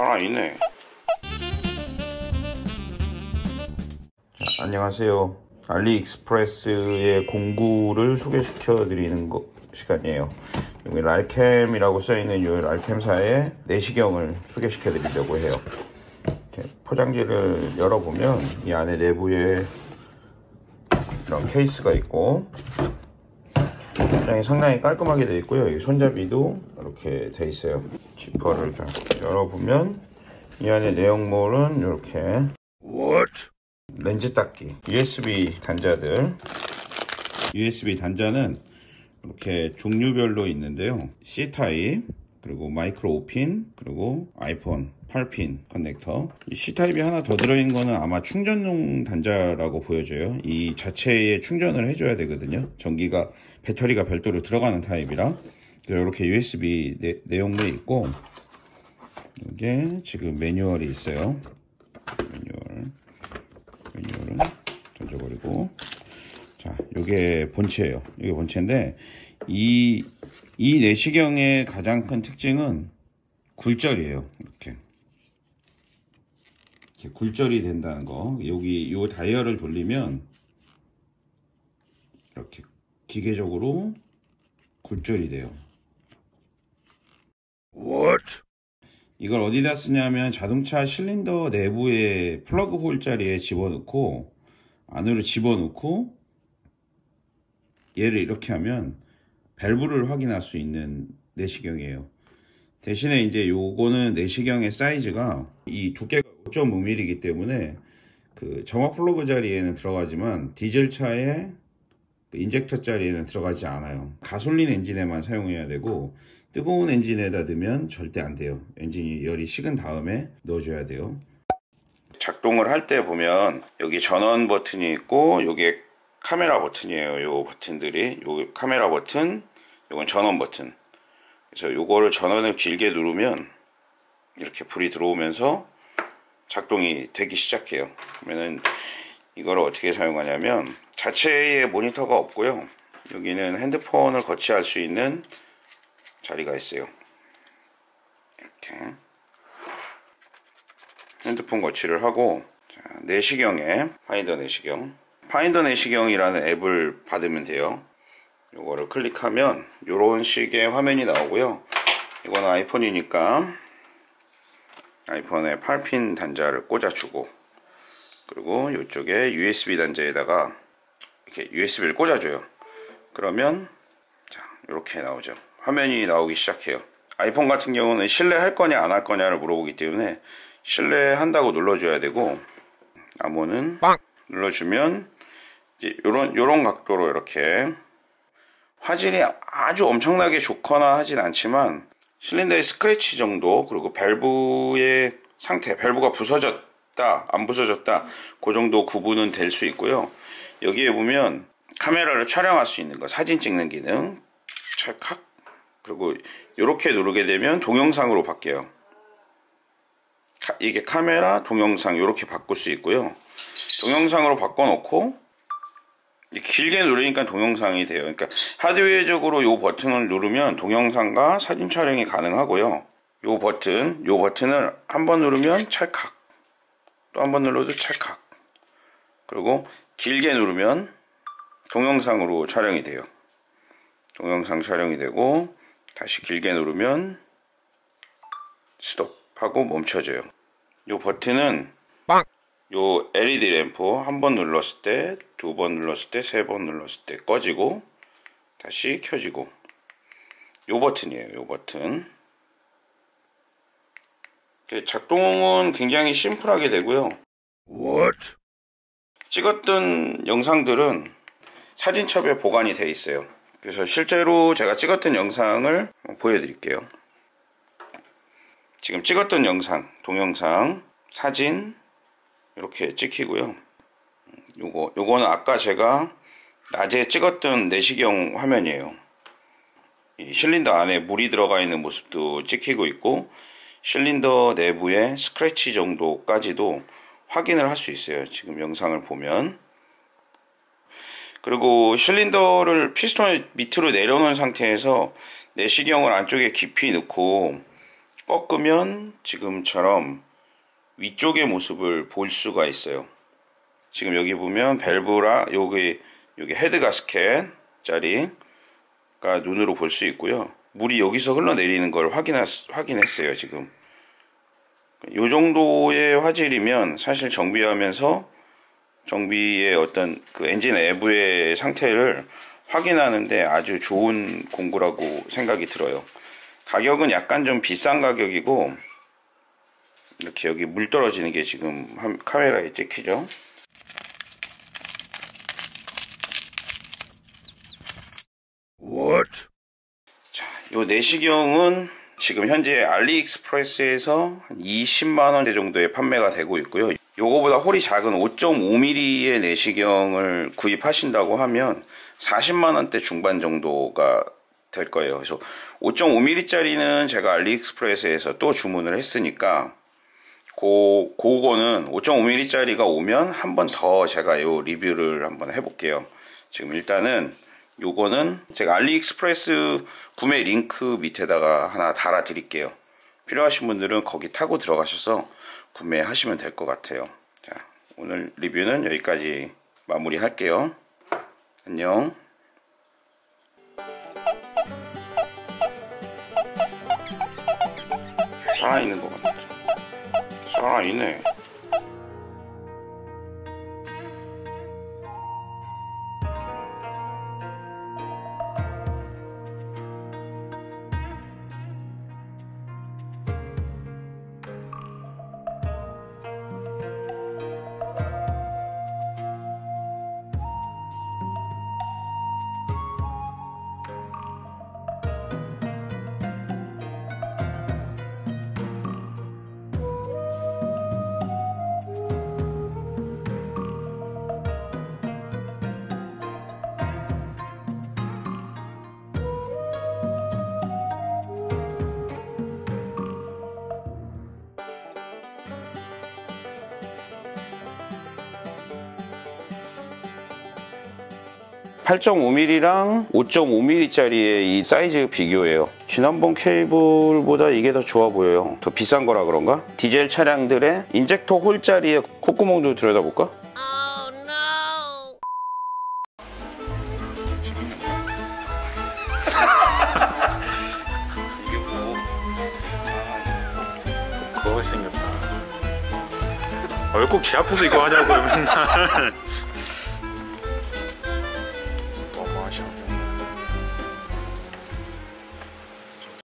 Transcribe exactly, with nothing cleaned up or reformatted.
장난 아니네. 자, 안녕하세요. 알리익스프레스의 공구를 소개시켜 드리는 거, 시간이에요. 여기 랄캠이라고 써있는 이 랄캠사의 내시경을 소개시켜 드리려고 해요. 이렇게 포장지를 열어보면 이 안에 내부에 이런 케이스가 있고 굉장히 상당히 깔끔하게 되어 있고요. 여기 손잡이도 이렇게 되어 있어요. 지퍼를 열어보면 이 안에 내용물은 이렇게 What? 렌즈 닦기, 유에스비 단자들, 유에스비 단자는 이렇게 종류별로 있는데요. C타입, 그리고 마이크로 오 핀, 그리고 아이폰 팔 핀 커넥터. 이 C타입이 하나 더 들어있는 거는 아마 충전용 단자라고 보여져요. 이 자체에 충전을 해줘야 되거든요. 전기가, 배터리가 별도로 들어가는 타입이라. 그래서 이렇게 유에스비 내, 내용물이 있고, 이게 지금 매뉴얼이 있어요. 매뉴얼. 매뉴얼은 던져버리고. 자, 요게 본체예요. 이게 본체인데, 이, 이 내시경의 가장 큰 특징은 굴절이에요. 이렇게. 이렇게 굴절이 된다는 거. 여기 요 다이얼을 돌리면 이렇게 기계적으로 굴절이 돼요. What? 이걸 어디다 쓰냐면 자동차 실린더 내부에 플러그 홀 자리에 집어넣고, 안으로 집어넣고, 얘를 이렇게 하면 밸브를 확인할 수 있는 내시경이에요. 대신에 이제 요거는 내시경의 사이즈가 이 두께가 오 점 오 밀리미터이기 때문에 그 점화 플러그 자리에는 들어가지만 디젤차의 그 인젝터 자리에는 들어가지 않아요. 가솔린 엔진에만 사용해야 되고, 뜨거운 엔진에다 넣으면 절대 안 돼요. 엔진이 열이 식은 다음에 넣어줘야 돼요. 작동을 할 때 보면 여기 전원 버튼이 있고, 요게 카메라 버튼이에요. 요 버튼들이, 요 카메라 버튼, 요건 전원 버튼. 그래서 요거를 전원을 길게 누르면 이렇게 불이 들어오면서 작동이 되기 시작해요. 그러면은 이걸 어떻게 사용하냐면, 자체에 모니터가 없고요. 여기는 핸드폰을 거치할 수 있는 자리가 있어요. 이렇게 핸드폰 거치를 하고, 자, 내시경에 파인더 내시경. 파인더 내시경이라는 앱을 받으면 돼요. 요거를 클릭하면 요런 식의 화면이 나오고요. 이거는 아이폰이니까 아이폰에 팔 핀 단자를 꽂아주고, 그리고 요쪽에 유에스비 단자에다가 이렇게 유에스비를 꽂아줘요. 그러면 자, 요렇게 나오죠. 화면이 나오기 시작해요. 아이폰 같은 경우는 실내할 거냐 안 할 거냐를 물어보기 때문에 실내한다고 눌러줘야 되고, 암호는 빵! 눌러주면 이제 요런, 요런 각도로 이렇게 화질이 아주 엄청나게 좋거나 하진 않지만 실린더의 스크래치 정도, 그리고 밸브의 상태, 밸브가 부서졌다 안 부서졌다 그 정도 구분은 될 수 있고요. 여기에 보면 카메라를 촬영할 수 있는 거, 사진 찍는 기능 찰칵, 그리고 이렇게 누르게 되면 동영상으로 바뀌어요. 카, 이게 카메라, 동영상 이렇게 바꿀 수 있고요. 동영상으로 바꿔놓고 길게 누르니까 동영상이 돼요. 그러니까 하드웨어적으로 이 버튼을 누르면 동영상과 사진 촬영이 가능하고요. 이 버튼, 이 버튼을 한번 누르면 찰칵, 또 한번 눌러도 찰칵, 그리고 길게 누르면 동영상으로 촬영이 돼요. 동영상 촬영이 되고, 다시 길게 누르면 스톱하고 멈춰져요. 이 버튼은 빵! 요 엘이디 램프 한 번 눌렀을 때, 두 번 눌렀을 때, 세 번 눌렀을 때 꺼지고 다시 켜지고, 요 버튼이에요. 요 버튼. 작동은 굉장히 심플하게 되고요. What? 찍었던 영상들은 사진첩에 보관이 돼 있어요. 그래서 실제로 제가 찍었던 영상을 보여드릴게요. 지금 찍었던 영상, 동영상, 사진 이렇게 찍히고요. 요거, 요거는 아까 제가 낮에 찍었던 내시경 화면이에요. 이 실린더 안에 물이 들어가 있는 모습도 찍히고 있고, 실린더 내부의 스크래치 정도까지도 확인을 할 수 있어요. 지금 영상을 보면. 그리고 실린더를 피스톤 밑으로 내려놓은 상태에서 내시경을 안쪽에 깊이 넣고 꺾으면 지금처럼 위쪽의 모습을 볼 수가 있어요. 지금 여기 보면 밸브라 여기 여기 헤드 가스켓 짜리가 눈으로 볼 수 있고요. 물이 여기서 흘러내리는 걸 확인하, 확인했어요. 지금 이 정도의 화질이면 사실 정비하면서 정비의 어떤 그 엔진 내부의 상태를 확인하는데 아주 좋은 공구라고 생각이 들어요. 가격은 약간 좀 비싼 가격이고, 이렇게 여기 물 떨어지는 게 지금 카메라에 찍히죠. What? 자, 요 내시경은 지금 현재 알리익스프레스에서 한 이십만 원대 정도에 판매가 되고 있고요. 요거보다 홀이 작은 오 점 오 밀리미터의 내시경을 구입하신다고 하면 사십만 원대 중반 정도가 될 거예요. 그래서 오 점 오 밀리미터짜리는 제가 알리익스프레스에서 또 주문을 했으니까 고, 그거는 오 점 오 밀리미터짜리가 오면 한 번 더 제가 요 리뷰를 한번 해볼게요. 지금 일단은 요거는 제가 알리익스프레스 구매 링크 밑에다가 하나 달아 드릴게요. 필요하신 분들은 거기 타고 들어가셔서 구매하시면 될 것 같아요. 자, 오늘 리뷰는 여기까지 마무리 할게요. 안녕. 살아있는 것 같아. 살아있네. 팔 점 오 밀리미터랑 오 점 오 밀리미터짜리의 이 사이즈 비교예요. 지난번 케이블보다 이게 더 좋아 보여요. 더 비싼 거라 그런가? 디젤 차량들의 인젝터 홀짜리의 콧구멍도 들여다볼까? Oh, no. 이게 뭐... 아, 그거 생겼다. 왜 꼭 제 앞에서 이거 하냐고요, 맨날.